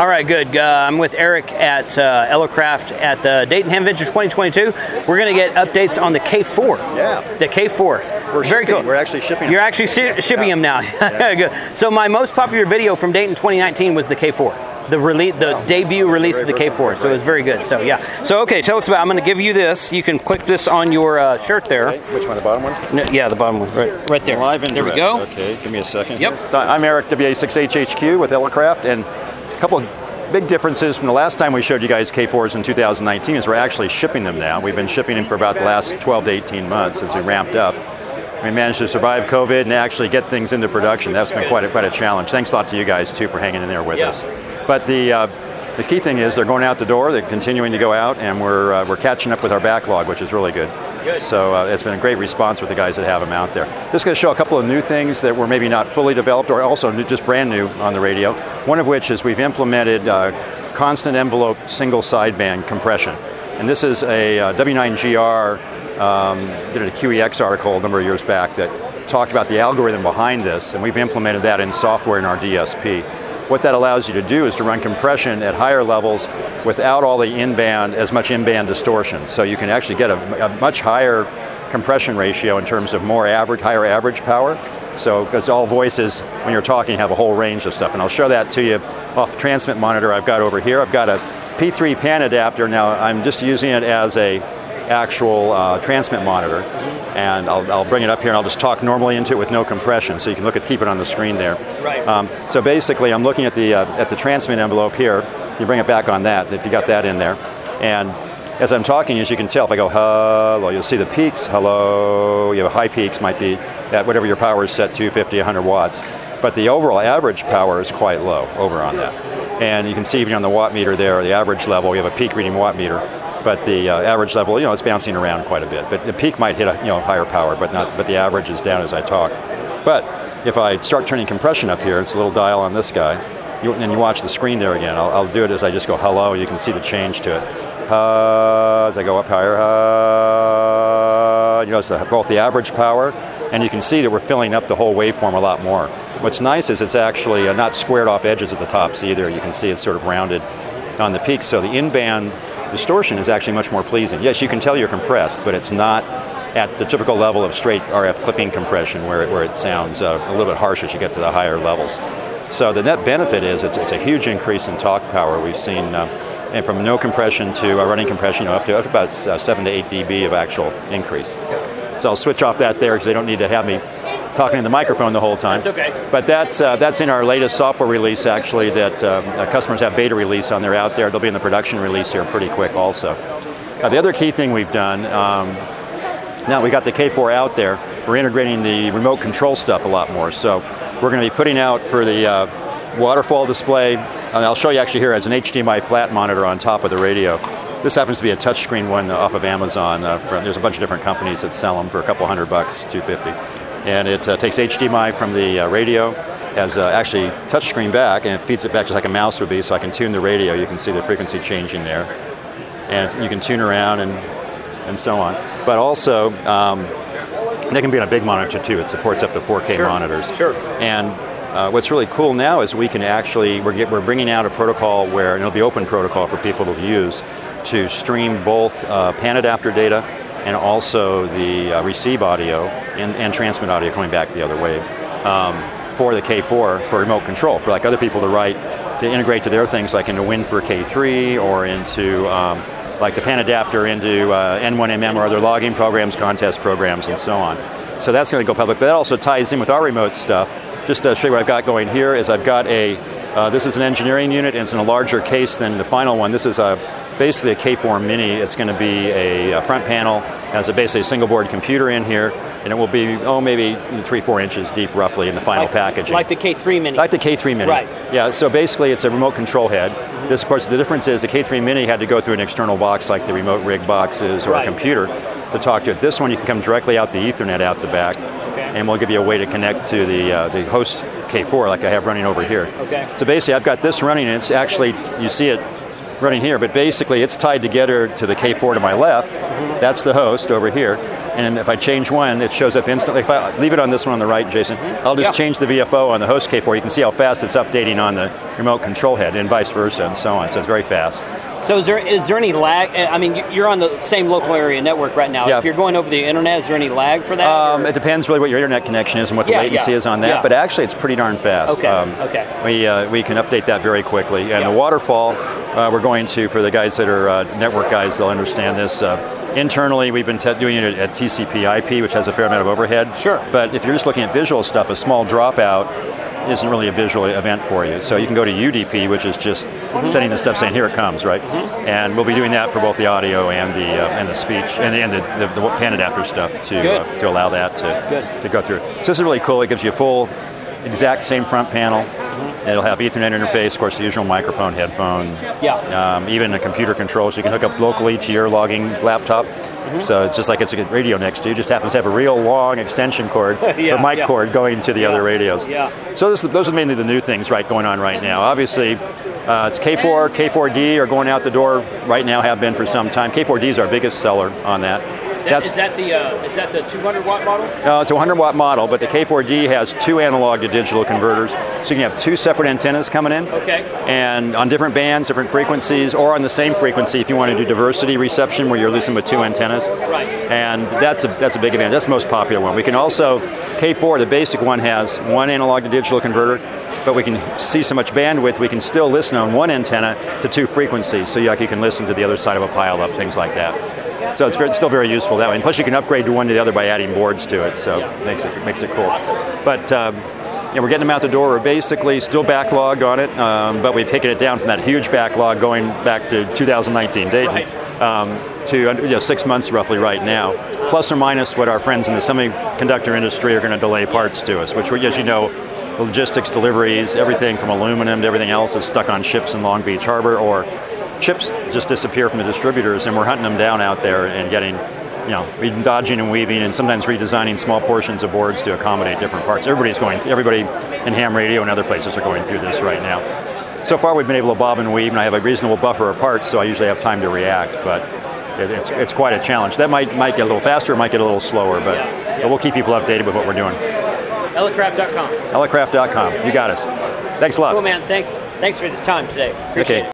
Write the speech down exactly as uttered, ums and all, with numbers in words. All right, good. Uh, I'm with Eric at uh, Elecraft at the Dayton Hamvention twenty twenty-two. We're going to get updates on the K four. Yeah. The K four. We're Very shipping. cool. We're actually shipping them. You're actually shi shipping yeah. them now. Yeah. Good. So my most popular video from Dayton twenty nineteen was the K four. The release, the wow. debut release of the K four, right. So it was very good. So yeah. So okay, tell us about. I'm going to give you this. You can click this on your uh, shirt there. Okay. Which one, the bottom one? No, yeah, the bottom one, right, right there. Live and there direct. we go. Okay, give me a second. Yep. Here. So I'm Eric, W A six H H Q with Elecraft, and a couple of big differences from the last time we showed you guys K fours in two thousand nineteen is we're actually shipping them now. We've been shipping them for about the last twelve to eighteen months as we ramped up. We managed to survive COVID and actually get things into production. That's been quite a, quite a challenge. Thanks a lot to you guys too for hanging in there with yeah. us. But the, uh, the key thing is they're going out the door, they're continuing to go out, and we're, uh, we're catching up with our backlog, which is really good. good. So uh, it's been a great response with the guys that have them out there. Just going to show a couple of new things that were maybe not fully developed or also new, just brand new on the radio. One of which is we've implemented uh, constant envelope single sideband compression. And this is a uh, W nine G R. Um, did a Q E X article a number of years back that talked about the algorithm behind this, and we've implemented that in software in our D S P. What that allows you to do is to run compression at higher levels without all the in-band, as much in-band distortion. So you can actually get a, a much higher compression ratio in terms of more average, higher average power. So, because all voices, when you're talking, have a whole range of stuff. And I'll show that to you off the transmit monitor I've got over here. I've got a P three pan adapter. Now, I'm just using it as a actual uh, transmit monitor, and I'll, I'll bring it up here and I'll just talk normally into it with no compression, so you can look at, keep it on the screen there. Right. Um, so basically I'm looking at the, uh, at the transmit envelope here, you bring it back on that, if you got that in there, and as I'm talking, as you can tell, if I go hello, you'll see the peaks, hello, you have high peaks, might be at whatever your power is set to, fifty, one hundred watts, but the overall average power is quite low over on that. And you can see even on the watt meter there, the average level, we have a peak reading watt meter. But the uh, average level, you know, it's bouncing around quite a bit. But the peak might hit a you know higher power, but not. But the average is down as I talk. But if I start turning compression up here, it's a little dial on this guy, you, and you watch the screen there again. I'll, I'll do it as I just go hello. You can see the change to it. Uh, as I go up higher, uh, you notice the, both the average power, and you can see that we're filling up the whole waveform a lot more. What's nice is it's actually uh, not squared off edges at the tops either. You can see it's sort of rounded on the peaks. So the in-band distortion is actually much more pleasing. Yes, you can tell you're compressed, but it's not at the typical level of straight R F clipping compression where it, where it sounds uh, a little bit harsh as you get to the higher levels. So the net benefit is it's, it's a huge increase in talk power. We've seen uh, and from no compression to uh, running compression, you know, up to, up to about uh, seven to eight D B of actual increase. So I'll switch off that there because they don't need to have me talking in the microphone the whole time. That's okay. But that's, uh, that's in our latest software release, actually, that uh, customers have beta release on. They're out there. They'll be in the production release here pretty quick also. Uh, the other key thing we've done, um, now we got the K four out there, we're integrating the remote control stuff a lot more. So we're going to be putting out for the uh, waterfall display, and I'll show you actually here as an H D M I flat monitor on top of the radio. This happens to be a touchscreen one off of Amazon. Uh, from, there's a bunch of different companies that sell them for a couple hundred bucks, two fifty. And it uh, takes H D M I from the uh, radio, has uh, actually touchscreen back, and it feeds it back just like a mouse would be, so I can tune the radio. You can see the frequency changing there. And you can tune around and, and so on. But also, um, they can be on a big monitor too. It supports up to four K sure. monitors. Sure. And uh, what's really cool now is we can actually, we're, get, we're bringing out a protocol where, and it'll be open protocol for people to use, to stream both uh, pan adapter data and also the uh, receive audio and, and transmit audio coming back the other way um, for the K four for remote control, for like other people to write, to integrate to their things like into Win for K three or into um, like the pan adapter into uh, N one M M or other logging programs, contest programs, and so on. So that's going to go public, but that also ties in with our remote stuff. Just to show you what I've got going here is I've got a, uh, this is an engineering unit, and it's in a larger case than the final one. This is a basically a K four mini. It's going to be a, a front panel, has a basically a single board computer in here, and it will be, oh, maybe three, four inches deep roughly in the final like, packaging. Like the K three mini. Like the K three mini. Right. Yeah, so basically it's a remote control head. Mm-hmm. This, of course, the difference is the K three mini had to go through an external box like the remote rig boxes or right. a computer to talk to it. This one you can come directly out the Ethernet out the back, okay. and we'll give you a way to connect to the, uh, the host K four like I have running over here. Okay. So basically I've got this running, and it's actually, you see it running here, but basically it's tied together to the K four to my left. That's the host over here, and if I change one, it shows up instantly. If I leave it on this one on the right, Jason, I'll just yeah. change the V F O on the host K four. You can see how fast it's updating on the remote control head, and vice versa, and so on. So it's very fast. So is there, is there any lag? I mean, you're on the same local area network right now. Yeah. If you're going over the internet, is there any lag for that? Um, it depends really what your internet connection is and what the yeah, latency yeah. is on that, yeah. but actually it's pretty darn fast. Okay, um, okay. We, uh, we can update that very quickly. And yeah. the waterfall, uh, we're going to, for the guys that are uh, network guys, they'll understand this. Uh, internally, we've been doing it at T C P I P, which has a fair amount of overhead. Sure. But if you're just looking at visual stuff, a small dropout isn't really a visual event for you. So you can go to U D P, which is just mm-hmm. setting the stuff saying, here it comes, right? Mm-hmm. And we'll be doing that for both the audio and the uh, and the speech, and, and the, the, the pan adapter stuff to, uh, to allow that to, Good. to go through. So this is really cool. It gives you a full, exact same front panel. Mm-hmm. It'll have Ethernet interface, of course, the usual microphone, headphone, yeah. um, even a computer control, so you can hook up locally to your logging laptop. Mm-hmm. So it's just like it's a good radio next to you. It just happens to have a real long extension cord, yeah, or mic yeah. cord going to the yeah. other radios. Yeah. So this, those are mainly the new things right going on right now. Obviously, uh, it's K four, K four D are going out the door right now, have been for some time. K four D is our biggest seller on that. That's, is that the uh, is that the two hundred watt model? No, it's a one hundred watt model, but the K four D has two analog to digital converters, so you can have two separate antennas coming in. Okay. And on different bands, different frequencies, or on the same frequency if you want to do diversity reception where you're losing with two antennas. Right. And that's a that's a big advantage. That's the most popular one. We can also K four, the basic one, has one analog to digital converter, but we can see so much bandwidth, we can still listen on one antenna to two frequencies, so you, like you can listen to the other side of a pile up, things like that. So it's very, still very useful that way. And plus you can upgrade to one to the other by adding boards to it, so yeah. it makes it makes it cool. Awesome. But um, yeah, we're getting them out the door. We're basically still backlogged on it, um, but we've taken it down from that huge backlog going back to two thousand nineteen, Dayton, right. um, to you know, six months roughly right now, plus or minus what our friends in the semiconductor industry are going to delay parts to us, which, as you know, the logistics deliveries, everything from aluminum to everything else is stuck on ships in Long Beach Harbor, or chips just disappear from the distributors, and we're hunting them down out there and getting, you know, dodging and weaving and sometimes redesigning small portions of boards to accommodate different parts. Everybody's going, everybody in ham radio and other places are going through this right now. So far we've been able to bob and weave, and I have a reasonable buffer of parts, so I usually have time to react, but it, it's, it's quite a challenge. That might, might get a little faster, it might get a little slower, but, yeah, yeah. but we'll keep people updated with what we're doing. elecraft dot com. elecraft dot com. You got us. Thanks a lot. Cool, man. Thanks. Thanks for the time today. Appreciate okay. it.